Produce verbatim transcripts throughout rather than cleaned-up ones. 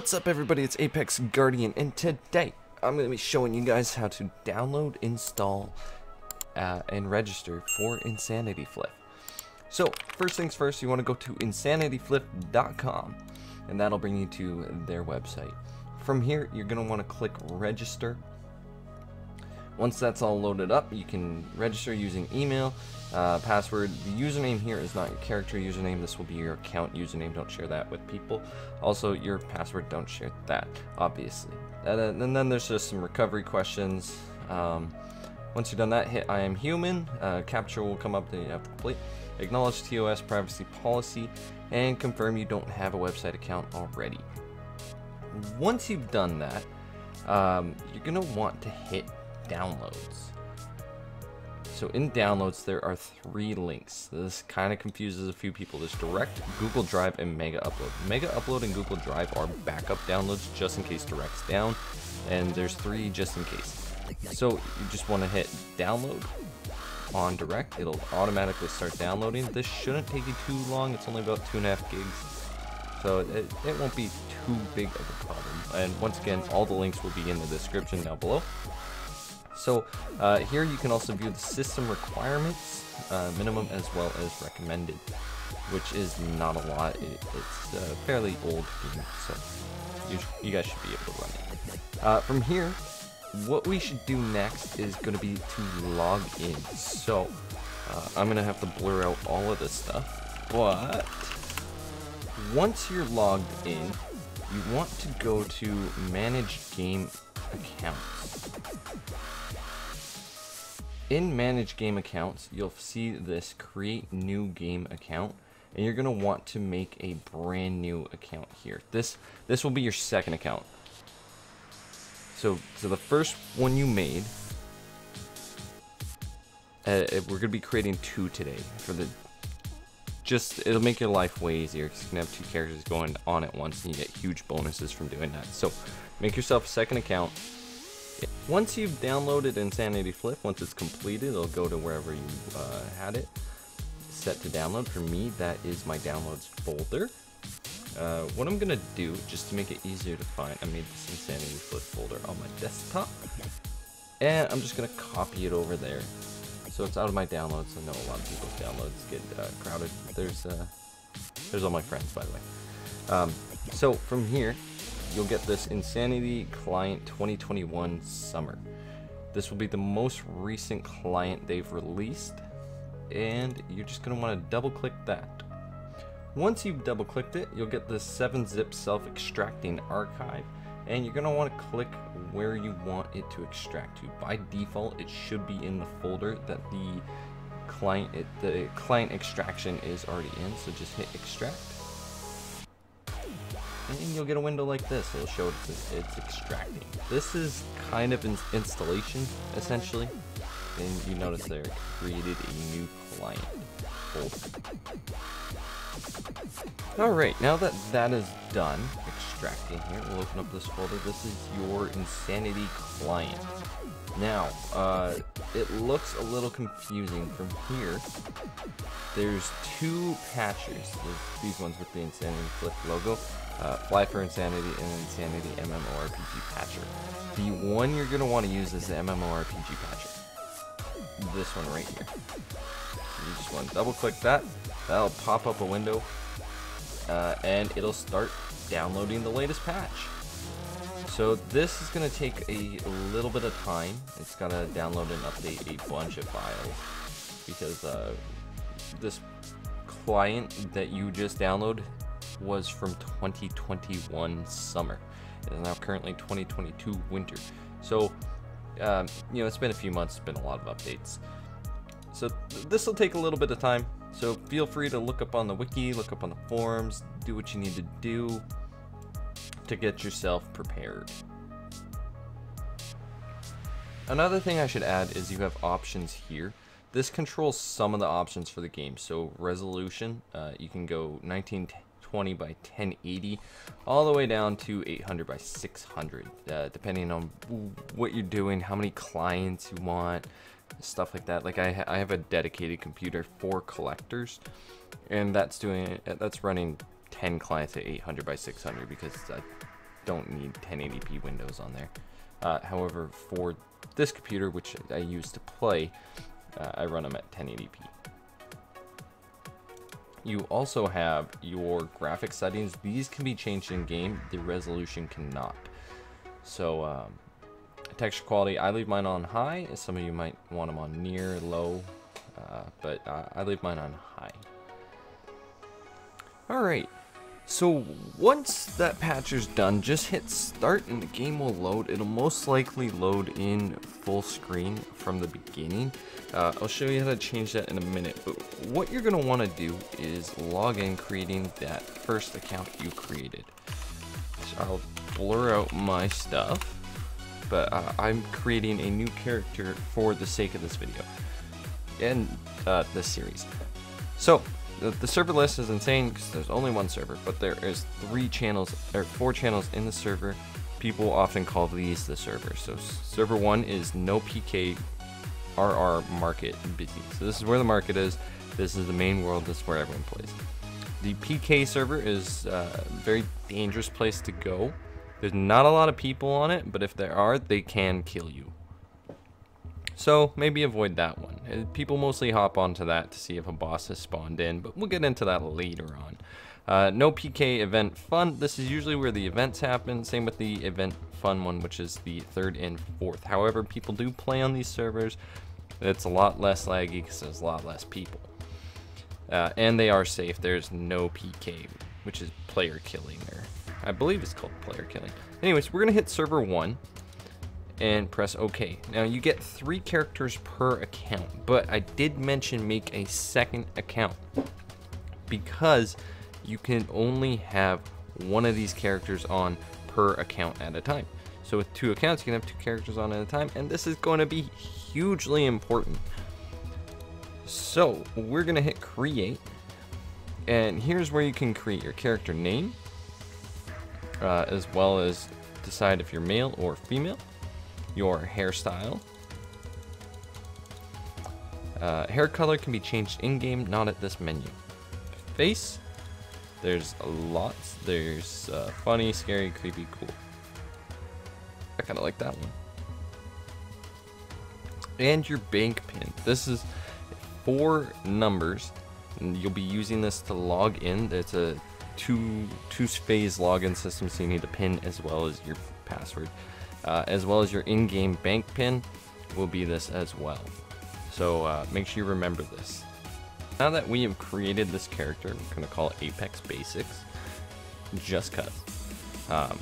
What's up everybody, it's Apex Guardian, and today I'm going to be showing you guys how to download, install, uh, and register for Insanity Fliff. So first things first, you want to go to insanity fliff dot com, and that'll bring you to their website. From here, you're going to want to click register. Once that's all loaded up, you can register using email, uh, password. The username here is not your character username. This will be your account username. Don't share that with people. Also, your password, don't share that, obviously. And then there's just some recovery questions. Um, once you've done that, hit I am human. Uh, capture will come up, then you have to complete. Acknowledge T O S privacy policy, and confirm you don't have a website account already. Once you've done that, um, you're gonna want to hit downloads. So in downloads, there are three links. This kind of confuses a few people. There's direct, Google Drive, and Mega Upload. Mega Upload and Google Drive are backup downloads just in case direct's down, and there's three just in case. So you just want to hit download on direct. It'll automatically start downloading. This shouldn't take you too long. It's only about two and a half gigs, so it, it won't be too big of a problem. And once again, all the links will be in the description down below. So uh, here you can also view the system requirements, uh, minimum as well as recommended, which is not a lot. It, it's a fairly old game, so you, you guys should be able to run it. Uh, from here, what we should do next is going to be to log in. So uh, I'm going to have to blur out all of this stuff, but once you're logged in, you want to go to Manage Game Accounts. In Manage Game Accounts, you'll see this Create New Game Account, and you're going to want to make a brand new account here. This this will be your second account. So, so the first one you made, uh, we're going to be creating two today. For the just it'll make your life way easier because you can have two characters going on at once, and you get huge bonuses from doing that. So, make yourself a second account. Once you've downloaded Insanity Fliff, once it's completed, it'll go to wherever you uh, had it set to download. For me, that is my downloads folder. Uh, what I'm gonna do, just to make it easier to find, I made this Insanity Fliff folder on my desktop, and I'm just gonna copy it over there. So it's out of my downloads. I know a lot of people's downloads get uh, crowded. There's, uh, there's all my friends, by the way. Um, so from here, you'll get this Insanity Client twenty twenty-one Summer. This will be the most recent client they've released, and you're just going to want to double click that. Once you've double clicked it, you'll get this seven zip self-extracting archive, and you're going to want to click where you want it to extract to. By default, it should be in the folder that the client, it, the client extraction is already in, so just hit extract. And you'll get a window like this. It'll show it's, it's extracting. This is kind of an installation, essentially. And you notice there, it created a new client folder. Alright, now that that is done, extracting here, we'll open up this folder. This is your Insanity Client. Now, uh, it looks a little confusing. From here, there's two patchers. There's these ones with the Insanity Fliff logo. Uh, Fly for Insanity and Insanity M M O R P G Patcher. The one you're going to want to use is the M M O R P G Patcher. This one right here. So you just want to double click that. That'll pop up a window. Uh, and it'll start downloading the latest patch. So this is going to take a little bit of time. It's got to download and update a bunch of files. Because uh, this client that you just downloaded was from twenty twenty-one summer. It is now currently twenty twenty-two winter. So, um, you know, it's been a few months, it's been a lot of updates. So th this will take a little bit of time. So feel free to look up on the wiki, look up on the forums, do what you need to do to get yourself prepared. Another thing I should add is you have options here. This controls some of the options for the game. So resolution, uh, you can go nineteen twenty by ten eighty all the way down to eight hundred by six hundred, uh, depending on what you're doing, how many clients you want, stuff like that. Like I, ha I have a dedicated computer for collectors, and that's doing that's running ten clients at eight hundred by six hundred because I don't need ten eighty p windows on there. Uh, however, for this computer, which I use to play, uh, I run them at ten eighty p. You also have your graphic settings. These can be changed in game, the resolution cannot. So um, texture quality, I leave mine on high. Some of you might want them on near, low, uh, but uh, I leave mine on high. All right, so once that patcher's done, just hit start and the game will load. It'll most likely load in full screen from the beginning. Uh, I'll show you how to change that in a minute, but what you're gonna wanna do is log in creating that first account you created. So I'll blur out my stuff, but uh, I'm creating a new character for the sake of this video and uh, this series. So. The server list is insane because there's only one server, but there is three channels or four channels in the server. People often call these the server. So server one is no P K, R R, market, busy. So this is where the market is. This is the main world. This is where everyone plays. The P K server is a very dangerous place to go. There's not a lot of people on it, but if there are, they can kill you. So maybe avoid that one. People mostly hop onto that to see if a boss has spawned in, but we'll get into that later on. Uh, no P K event fun. This is usually where the events happen. Same with the event fun one, which is the third and fourth. However, people do play on these servers. It's a lot less laggy because there's a lot less people. Uh, and they are safe. There's no P K, which is player killing, or I believe it's called player killing. Anyways, we're gonna hit server one and press OK. Now you get three characters per account, but I did mention make a second account because you can only have one of these characters on per account at a time. So with two accounts, you can have two characters on at a time, and this is going to be hugely important. So we're going to hit create, and here's where you can create your character name, uh, as well as decide if you're male or female, your hairstyle. Uh, hair color can be changed in-game, not at this menu. Face, there's lots. There's uh, funny, scary, creepy, cool. I kind of like that one. And your bank pin. This is four numbers, and you'll be using this to log in. It's a two, two-phase login system, so you need a pin as well as your password. Uh, as well as your in-game bank pin will be this as well. So uh, make sure you remember this. Now that we have created this character, we're going to call it Apex Basics, just cuz. Um,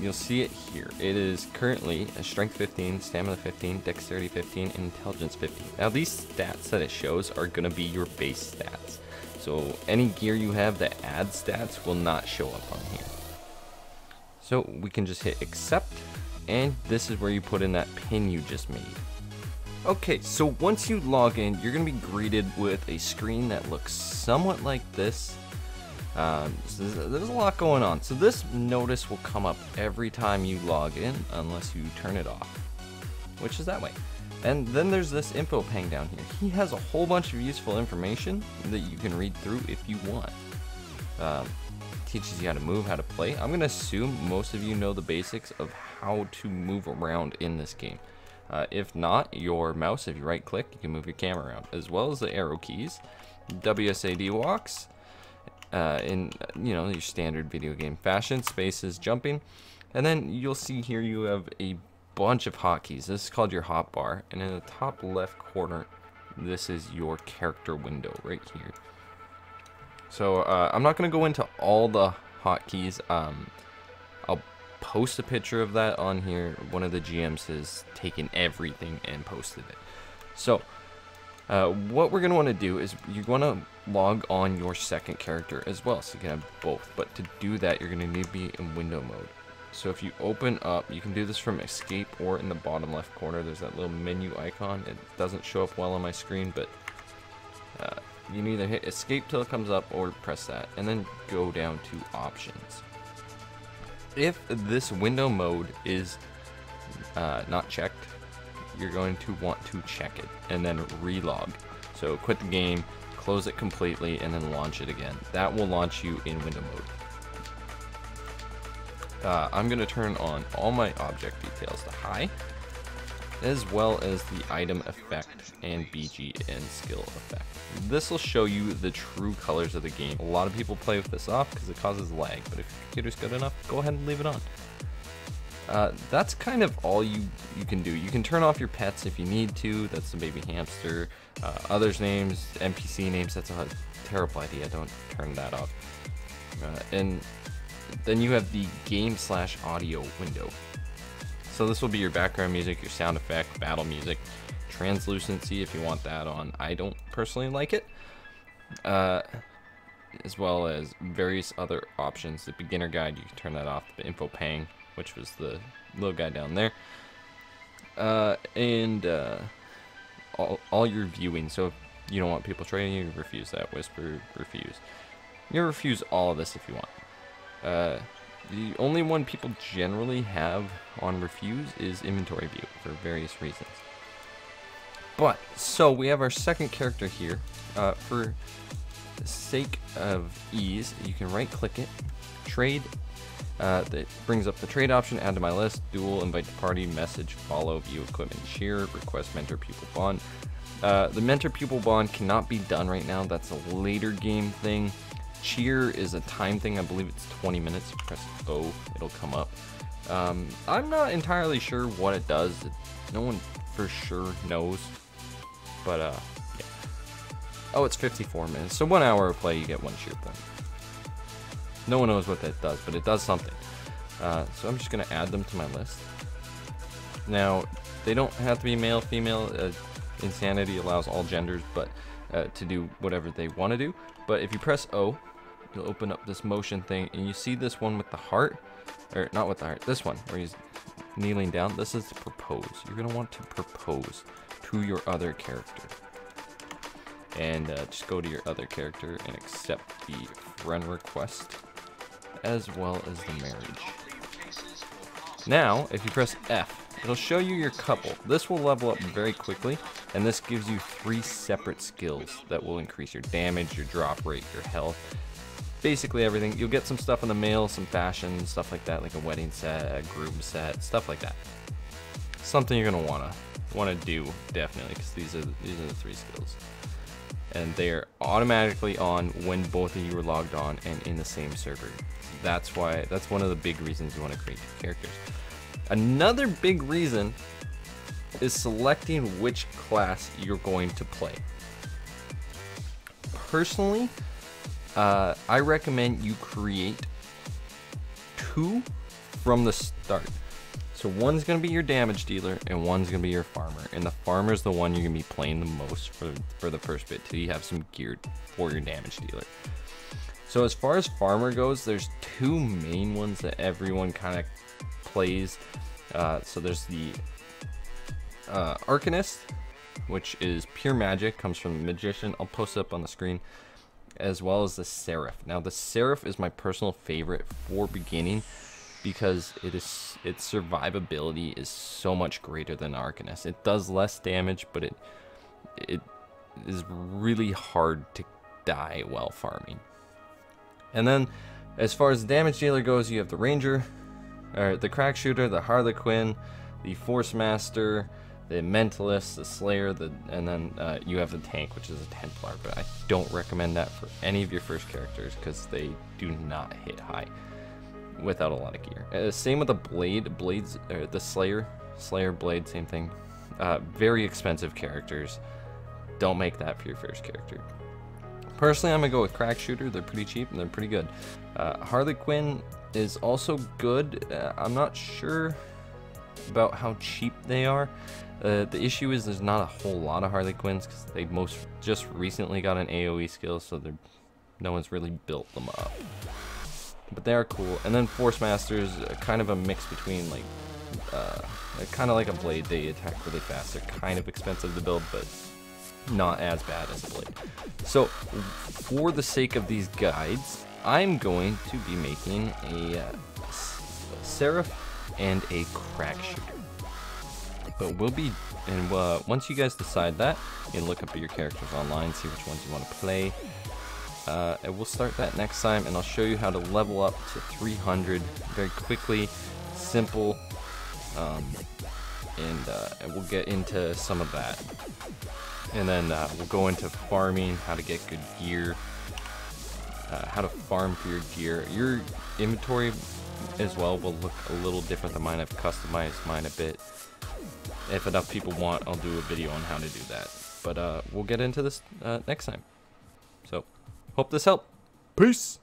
you'll see it here. It is currently a Strength fifteen, Stamina fifteen, Dexterity fifteen, and Intelligence fifteen. Now these stats that it shows are going to be your base stats. So any gear you have that adds stats will not show up on here. So we can just hit accept. And this is where you put in that pin you just made. Okay, so once you log in, you're gonna be greeted with a screen that looks somewhat like this. Um, so there's, there's a lot going on. So this notice will come up every time you log in, unless you turn it off, which is that way. And then there's this info ping down here. He has a whole bunch of useful information that you can read through if you want. Um, teaches you how to move, how to play. I'm gonna assume most of you know the basics of how to move around in this game. Uh, if not, your mouse, if you right click, you can move your camera around, as well as the arrow keys, W S A D walks, uh, in, you know, your standard video game fashion, spaces, jumping, and then you'll see here you have a bunch of hotkeys. This is called your hot bar, and in the top left corner, this is your character window right here. So uh, I'm not going to go into all the hotkeys. Um, I'll post a picture of that on here. One of the G Ms has taken everything and posted it. So uh, what we're going to want to do is you're going to log on your second character as well. So you can have both. But to do that, you're going to need to be in window mode. So if you open up, you can do this from escape or in the bottom left corner. There's that little menu icon. It doesn't show up well on my screen, but... Uh, you can either hit escape till it comes up or press that and then go down to options. If this window mode is uh, not checked, you're going to want to check it and then relog. So quit the game, close it completely, and then launch it again. That will launch you in window mode. uh, I'm going to turn on all my object details to high, as well as the item effect and B G and skill effect. This will show you the true colors of the game. A lot of people play with this off because it causes lag, but if your computer's good enough, go ahead and leave it on. Uh, that's kind of all you, you can do. You can turn off your pets if you need to. That's the baby hamster. Uh, others names, N P C names, that's a terrible idea. Don't turn that off. Uh, and then you have the game slash audio window. So this will be your background music, your sound effect, battle music, translucency if you want that on. I don't personally like it, uh, as well as various other options. The beginner guide, you can turn that off. The info pang, which was the little guy down there, uh, and uh, all, all your viewing. So if you don't want people trading, you can refuse that. Whisper, refuse. You can refuse all of this if you want. Uh, The only one people generally have on refuse is inventory view for various reasons. But, so we have our second character here. Uh, for the sake of ease, you can right click it, trade, uh, that brings up the trade option, add to my list, duel, invite to party, message, follow, view equipment, share, request mentor pupil bond. Uh, the mentor pupil bond cannot be done right now, that's a later game thing. Cheer is a time thing, I believe it's twenty minutes. Press O, it'll come up. Um, I'm not entirely sure what it does. No one for sure knows, but uh, yeah. Oh, it's fifty-four minutes. So one hour of play, you get one cheer point. No one knows what that does, but it does something. Uh, so I'm just gonna add them to my list. Now, they don't have to be male, female. Uh, Insanity allows all genders, but Uh, to do whatever they want to do. But if you press O, you'll open up this motion thing, and you see this one with the heart, or not with the heart, this one where he's kneeling down. This is to propose. You're going to want to propose to your other character, and uh, just go to your other character and accept the friend request as well as the marriage. Now if you press F, it'll show you your couple. This will level up very quickly, and this gives you three separate skills that will increase your damage, your drop rate, your health, basically everything. You'll get some stuff in the mail, some fashion, stuff like that, like a wedding set, a groom set, stuff like that. Something you're gonna wanna wanna do definitely, because these are these are the three skills, and they are automatically on when both of you are logged on and in the same server. That's why that's one of the big reasons you want to create your characters. Another big reason is selecting which class you're going to play. Personally, uh, I recommend you create two from the start. So one's going to be your damage dealer and one's going to be your farmer. And the farmer's the one you're going to be playing the most for, for the first bit till you have some geared for your damage dealer. So as far as farmer goes, there's two main ones that everyone kind of plays. Uh, so there's the uh, Arcanist, which is pure magic, comes from the magician. I'll post it up on the screen, as well as the Seraph. Now the Seraph is my personal favorite for beginning because it is its survivability is so much greater than Arcanist. It does less damage, but it it is really hard to die while farming. And then, as far as the damage dealer goes, you have the Ranger, or the Crack Shooter, the Harlequin, the Force Master, the Mentalist, the Slayer, the, and then uh, you have the Tank, which is a Templar, but I don't recommend that for any of your first characters because they do not hit high without a lot of gear. Uh, same with the Blade, Blades, or the Slayer, Slayer, Blade, same thing. Uh, very expensive characters. Don't make that for your first character. Personally, I'm going to go with Crack Shooter. They're pretty cheap and they're pretty good. Uh, Harlequin is also good. Uh, I'm not sure about how cheap they are. Uh, the issue is there's not a whole lot of Harlequins because they most just recently got an A O E skill, so they're, no one's really built them up. But they are cool. And then Force Master is kind of a mix between, like, uh, kind of like a Blade. They attack really fast. They're kind of expensive to build, but not as bad as Blade. So for the sake of these guides, I'm going to be making a, uh, a Seraph and a Crack Shooter, but we'll be and uh, once you guys decide that, you look up at your characters online, see which ones you want to play, uh, and we'll start that next time, and I'll show you how to level up to three hundred very quickly, simple, um, and, uh, and we'll get into some of that. And then uh, we'll go into farming, how to get good gear, uh, how to farm for your gear. Your inventory as well will look a little different than mine. I've customized mine a bit. If enough people want, I'll do a video on how to do that. But uh, we'll get into this uh, next time. So, hope this helped. Peace!